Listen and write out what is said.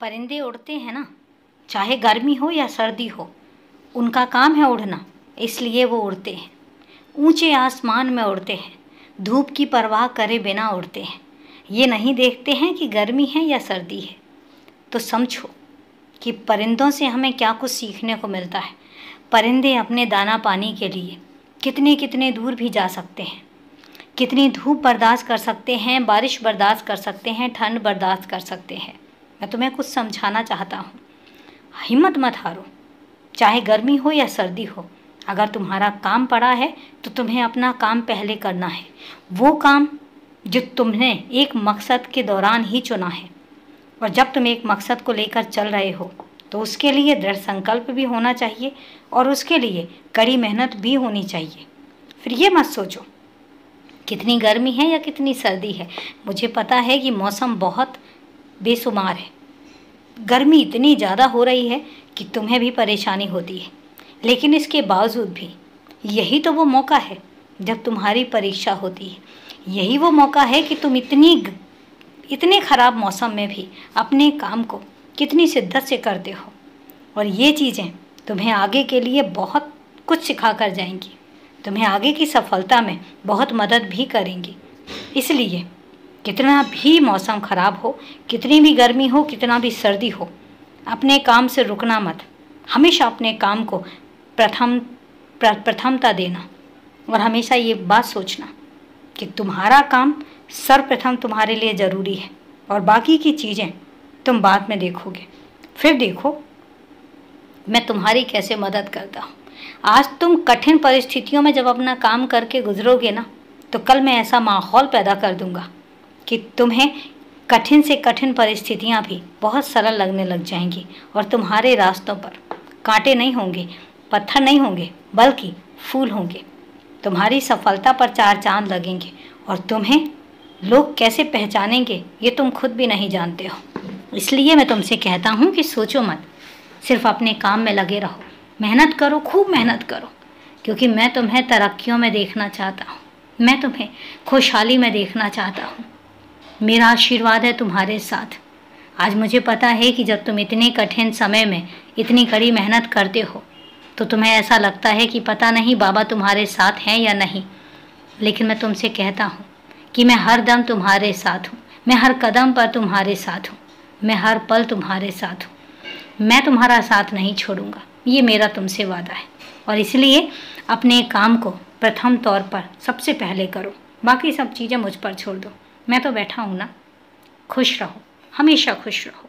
परिंदे उड़ते हैं ना, चाहे गर्मी हो या सर्दी हो, उनका काम है उड़ना, इसलिए वो उड़ते हैं। ऊंचे आसमान में उड़ते हैं, धूप की परवाह करे बिना उड़ते हैं। ये नहीं देखते हैं कि गर्मी है या सर्दी है। तो समझो कि परिंदों से हमें क्या कुछ सीखने को मिलता है। परिंदे अपने दाना पानी के लिए कितने कितने दूर भी जा सकते हैं, कितनी धूप बर्दाश्त कर सकते हैं, बारिश बर्दाश्त कर सकते हैं, ठंड बर्दाश्त कर सकते हैं। मैं तुम्हें कुछ समझाना चाहता हूँ, हिम्मत मत हारो। चाहे गर्मी हो या सर्दी हो, अगर तुम्हारा काम पड़ा है तो तुम्हें अपना काम पहले करना है, वो काम जो तुमने एक मकसद के दौरान ही चुना है। और जब तुम एक मकसद को लेकर चल रहे हो तो उसके लिए दृढ़ संकल्प भी होना चाहिए और उसके लिए कड़ी मेहनत भी होनी चाहिए। फिर ये मत सोचो कितनी गर्मी है या कितनी सर्दी है। मुझे पता है कि मौसम बहुत बेशुमार है, गर्मी इतनी ज़्यादा हो रही है कि तुम्हें भी परेशानी होती है, लेकिन इसके बावजूद भी यही तो वो मौका है जब तुम्हारी परीक्षा होती है। यही वो मौका है कि तुम इतने ख़राब मौसम में भी अपने काम को कितनी शिद्दत से करते हो। और ये चीज़ें तुम्हें आगे के लिए बहुत कुछ सिखा कर जाएंगी, तुम्हें आगे की सफलता में बहुत मदद भी करेंगी। इसलिए कितना भी मौसम ख़राब हो, कितनी भी गर्मी हो, कितना भी सर्दी हो, अपने काम से रुकना मत। हमेशा अपने काम को प्रथमता देना और हमेशा ये बात सोचना कि तुम्हारा काम सर्वप्रथम तुम्हारे लिए ज़रूरी है और बाकी की चीज़ें तुम बाद में देखोगे। फिर देखो मैं तुम्हारी कैसे मदद करता हूँ। आज तुम कठिन परिस्थितियों में जब अपना काम करके गुजरोगे ना, तो कल मैं ऐसा माहौल पैदा कर दूँगा कि तुम्हें कठिन से कठिन परिस्थितियाँ भी बहुत सरल लगने लग जाएंगी और तुम्हारे रास्तों पर कांटे नहीं होंगे, पत्थर नहीं होंगे, बल्कि फूल होंगे। तुम्हारी सफलता पर चार चांद लगेंगे और तुम्हें लोग कैसे पहचानेंगे ये तुम खुद भी नहीं जानते हो। इसलिए मैं तुमसे कहता हूँ कि सोचो मत, सिर्फ अपने काम में लगे रहो, मेहनत करो, खूब मेहनत करो, क्योंकि मैं तुम्हें तरक्कियों में देखना चाहता हूँ, मैं तुम्हें खुशहाली में देखना चाहता हूँ। मेरा आशीर्वाद है तुम्हारे साथ। आज मुझे पता है कि जब तुम इतने कठिन समय में इतनी कड़ी मेहनत करते हो तो तुम्हें ऐसा लगता है कि पता नहीं बाबा तुम्हारे साथ हैं या नहीं, लेकिन मैं तुमसे कहता हूँ कि मैं हर दम तुम्हारे साथ हूँ, मैं हर कदम पर तुम्हारे साथ हूँ, मैं हर पल तुम्हारे साथ हूँ। मैं तुम्हारा साथ नहीं छोड़ूंगा, ये मेरा तुमसे वादा है। और इसलिए अपने काम को प्रथम तौर पर सबसे पहले करो, बाकी सब चीज़ें मुझ पर छोड़ दो। मैं तो बैठा हूँ ना। खुश रहो, हमेशा खुश रहो।